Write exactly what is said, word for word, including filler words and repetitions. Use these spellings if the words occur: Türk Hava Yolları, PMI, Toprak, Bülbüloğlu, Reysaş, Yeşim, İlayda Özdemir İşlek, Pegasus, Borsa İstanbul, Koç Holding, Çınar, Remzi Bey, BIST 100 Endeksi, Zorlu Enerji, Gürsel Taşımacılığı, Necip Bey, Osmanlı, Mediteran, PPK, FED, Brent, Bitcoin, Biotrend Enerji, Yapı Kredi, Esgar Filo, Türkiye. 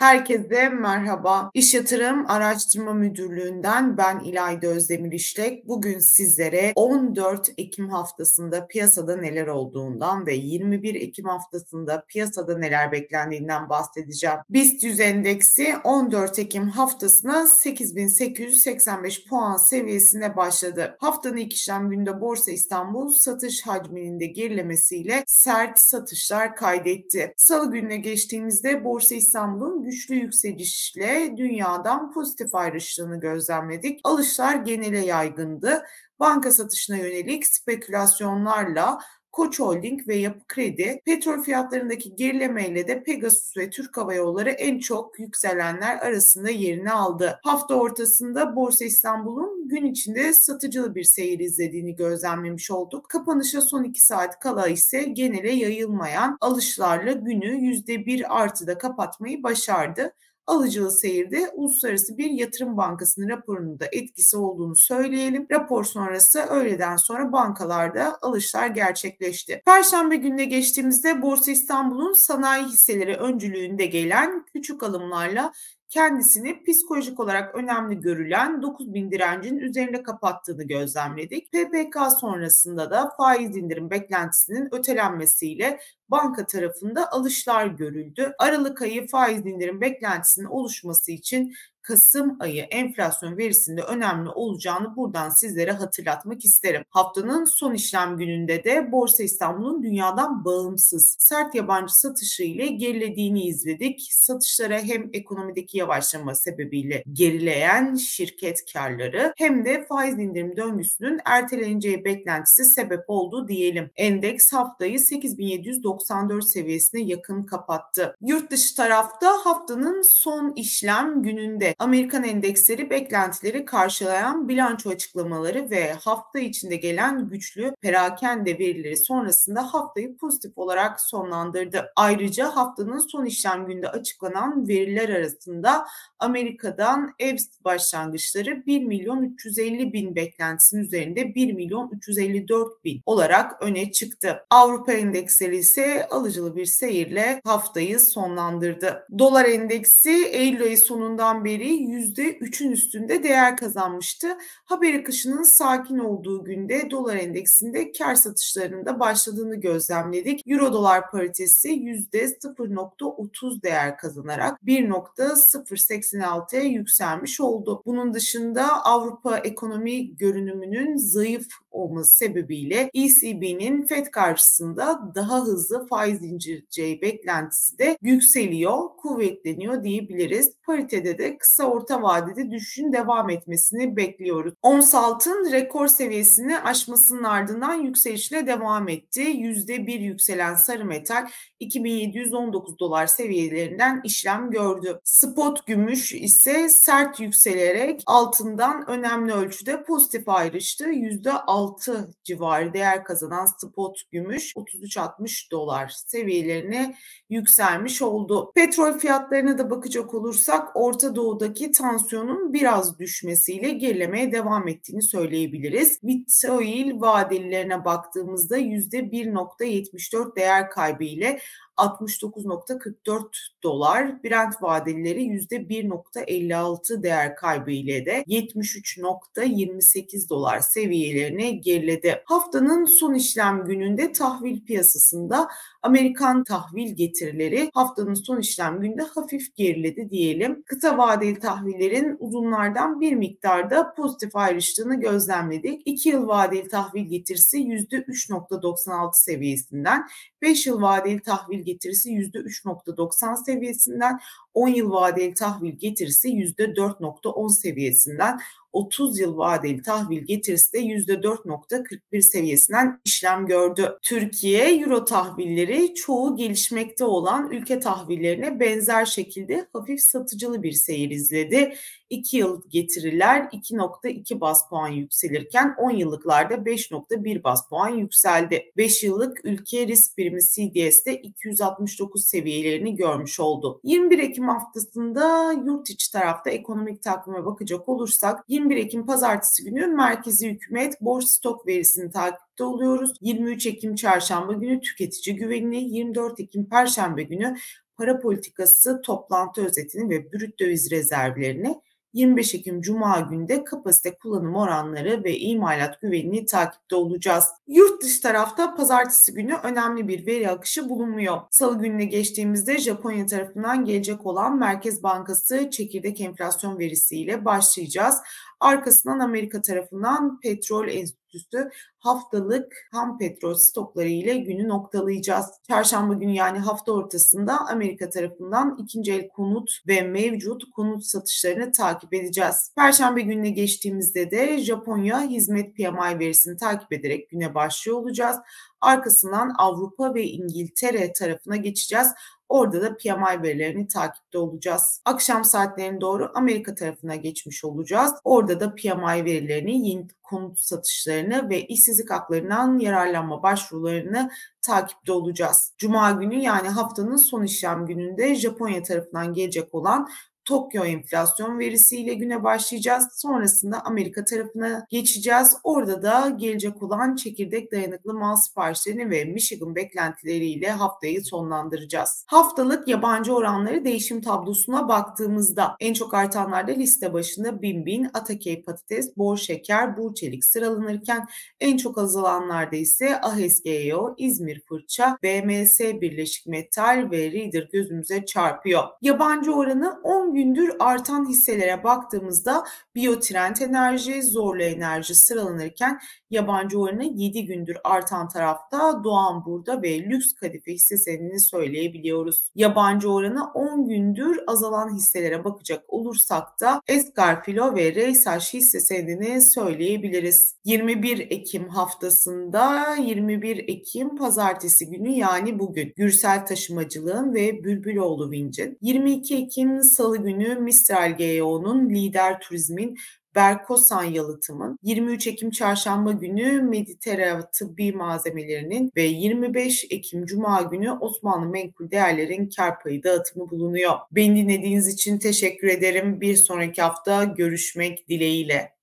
Herkese merhaba. İş Yatırım Araştırma Müdürlüğü'nden ben İlayda Özdemir İşlek. Bugün sizlere on dört Ekim haftasında piyasada neler olduğundan ve yirmi bir Ekim haftasında piyasada neler beklendiğinden bahsedeceğim. BIST yüz Endeksi on dört Ekim haftasına sekiz bin sekiz yüz seksen beş puan seviyesine başladı. Haftanın ilk işlem günde Borsa İstanbul satış hacminin de gerilemesiyle sert satışlar kaydetti. Salı gününe geçtiğimizde Borsa İstanbul'un güçlü yükselişle dünyadan pozitif ayrıştığını gözlemledik. Alışlar genele yaygındı. Banka satışına yönelik spekülasyonlarla Koç Holding ve Yapı Kredi, petrol fiyatlarındaki gerilemeyle de Pegasus ve Türk Hava Yolları en çok yükselenler arasında yerini aldı. Hafta ortasında Borsa İstanbul'un gün içinde satıcılı bir seyir izlediğini gözlemlemiş olduk. Kapanışa son iki saat kala ise genele yayılmayan alışlarla günü yüzde bir artıda kapatmayı başardı. Alıcılı seyirde Uluslararası Bir Yatırım Bankası'nın raporunun da etkisi olduğunu söyleyelim. Rapor sonrası öğleden sonra bankalarda alışlar gerçekleşti. Perşembe gününe geçtiğimizde Borsa İstanbul'un sanayi hisseleri öncülüğünde gelen küçük alımlarla kendisini psikolojik olarak önemli görülen dokuz bin direncin üzerinde kapattığını gözlemledik. P P K sonrasında da faiz indirim beklentisinin ötelenmesiyle banka tarafında alışlar görüldü. Aralık ayı faiz indirim beklentisinin oluşması için Kasım ayı enflasyon verisinde önemli olacağını buradan sizlere hatırlatmak isterim. Haftanın son işlem gününde de Borsa İstanbul'un dünyadan bağımsız sert yabancı satışı ile gerilediğini izledik. Satışlara hem ekonomideki yavaşlama sebebiyle gerileyen şirket karları hem de faiz indirim döngüsünün erteleneceği beklentisi sebep oldu diyelim. Endeks haftayı sekiz bin yedi yüz doksan dört seviyesine yakın kapattı. Yurt dışı tarafta haftanın son işlem gününde Amerikan endeksleri beklentileri karşılayan bilanço açıklamaları ve hafta içinde gelen güçlü perakende verileri sonrasında haftayı pozitif olarak sonlandırdı. Ayrıca haftanın son işlem günde açıklanan veriler arasında Amerika'dan ev başlangıçları bir milyon üç yüz elli bin beklentisinin üzerinde bir milyon üç yüz elli dört bin olarak öne çıktı. Avrupa endeksleri ise alıcılı bir seyirle haftayı sonlandırdı. Dolar endeksi Eylül ayı sonundan beri yüzde üçün üstünde değer kazanmıştı. Haber akışının sakin olduğu günde dolar endeksinde kar satışlarının da başladığını gözlemledik. Euro dolar paritesi yüzde sıfır nokta otuz değer kazanarak bir nokta sıfır seksen altıya yükselmiş oldu. Bunun dışında Avrupa ekonomi görünümünün zayıf olması sebebiyle E C B'nin FED karşısında daha hızlı faiz indireceği beklentisi de yükseliyor, kuvvetleniyor diyebiliriz. Paritede de kısa orta vadede düşüşün devam etmesini bekliyoruz. Ons altın rekor seviyesini aşmasının ardından yükselişle devam etti. yüzde bir yükselen sarı metal iki bin yedi yüz on dokuz dolar seviyelerinden işlem gördü. Spot gümüş ise sert yükselerek altından önemli ölçüde pozitif ayrıştı. yüzde altı civarı değer kazanan spot gümüş otuz üç altmış dolar seviyelerine yükselmiş oldu. Petrol fiyatlarına da bakacak olursak Orta Doğu'daki tansiyonun biraz düşmesiyle gerilemeye devam ettiğini söyleyebiliriz. Bitcoin vadelilerine baktığımızda yüzde bir nokta yetmiş dört değer kaybı ile altmış dokuz nokta kırk dört dolar, Brent vadelileri yüzde bir nokta elli altı değer kaybı ile de yetmiş üç nokta yirmi sekiz dolar seviyelerine geriledi. Haftanın son işlem gününde tahvil piyasasında Amerikan tahvil getirileri haftanın son işlem gününde hafif geriledi diyelim. Kısa vadeli tahvillerin uzunlardan bir miktarda pozitif ayrıştığını gözlemledik. iki yıl vadeli tahvil getirisi yüzde üç nokta doksan altı seviyesinden, beş yıl vadeli tahvil getirisi getirisi yüzde üç nokta doksan seviyesinden, on yıl vadeli tahvil getirisi yüzde dört nokta on seviyesinden, otuz yıl vadeli tahvil getirisi de yüzde dört nokta kırk bir seviyesinden işlem gördü. Türkiye Euro tahvilleri çoğu gelişmekte olan ülke tahvillerine benzer şekilde hafif satıcılı bir seyir izledi. iki yıl getiriler iki nokta iki baz puan yükselirken on yıllıklarda beş nokta bir baz puan yükseldi. beş yıllık ülke risk birimi C D S'de iki yüz altmış dokuz seviyelerini görmüş oldu. yirmi bir Ekim haftasında yurt içi tarafta ekonomik takvime bakacak olursak yirmi bir Ekim pazartesi günü merkezi hükümet borç stok verisini takipte oluyoruz. yirmi üç Ekim çarşamba günü tüketici güvenini, yirmi dört Ekim perşembe günü para politikası toplantı özetini ve brüt döviz rezervlerini, yirmi beş Ekim Cuma günde kapasite kullanım oranları ve imalat güvenliği takipte olacağız. Yurt dışı tarafta pazartesi günü önemli bir veri akışı bulunmuyor. Salı gününe geçtiğimizde Japonya tarafından gelecek olan Merkez Bankası çekirdek enflasyon verisiyle başlayacağız. Arkasından Amerika tarafından petrol enstitüsü haftalık ham petrol stokları ile günü noktalayacağız. Çarşamba günü yani hafta ortasında Amerika tarafından ikinci el konut ve mevcut konut satışlarını takip edeceğiz. Perşembe gününe geçtiğimizde de Japonya hizmet P M I verisini takip ederek güne başlıyor olacağız. Arkasından Avrupa ve İngiltere tarafına geçeceğiz. Orada da P M I verilerini takipte olacağız. Akşam saatlerine doğru Amerika tarafına geçmiş olacağız. Orada da P M I verilerini, yeni konut satışlarını ve işsizlik haklarından yararlanma başvurularını takipte olacağız. Cuma günü yani haftanın son işlem gününde Japonya tarafından gelecek olan Tokyo enflasyon verisiyle güne başlayacağız. Sonrasında Amerika tarafına geçeceğiz. Orada da gelecek olan çekirdek dayanıklı mal siparişlerini ve Michigan beklentileriyle haftayı sonlandıracağız. Haftalık yabancı oranları değişim tablosuna baktığımızda en çok artanlarda liste başında Binbin, Atakey Patates, Bor Şeker, Burçelik sıralanırken en çok azalanlarda ise A H E S G E O, İzmir Fırça, B M S Birleşik Metal ve Reader gözümüze çarpıyor. Yabancı oranı on gün gündür artan hisselere baktığımızda Biotrend Enerji, Zorlu Enerji sıralanırken yabancı oranı yedi gündür artan tarafta Doğan Burda ve Lüks Kadife hisse senedini söyleyebiliyoruz. Yabancı oranı on gündür azalan hisselere bakacak olursak da Esgar Filo ve Reysaş hisse senedini söyleyebiliriz. yirmi bir Ekim haftasında yirmi bir Ekim pazartesi günü yani bugün Gürsel Taşımacılığın ve Bülbüloğlu Vinc'in, yirmi iki Ekim salı günü Mistral G E O'nun, Lider Turizm'in, Berkosan Yalıtım'ın, yirmi üç Ekim çarşamba günü Mediteran Tıbbi Malzemelerinin ve yirmi beş Ekim cuma günü Osmanlı Menkul Değerlerin kar payı dağıtımı bulunuyor. Beni dinlediğiniz için teşekkür ederim. Bir sonraki hafta görüşmek dileğiyle.